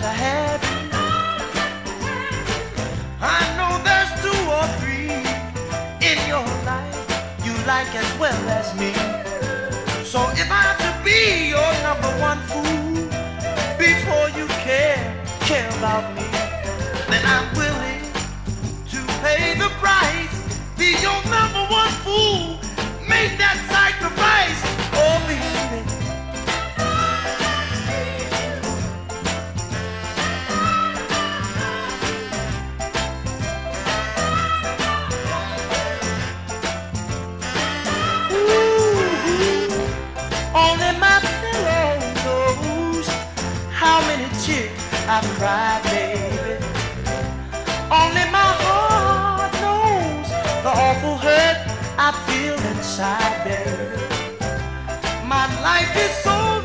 that I have. I know there's 2 or 3 in your life you like as well as me. So if I have to be your #1 fool before you care about me, then I'm willing to pay the price. Be your #1 fool, make that sacrifice. Oh, baby. I cried, baby. Only my heart knows the awful hurt I feel inside, baby. My life is so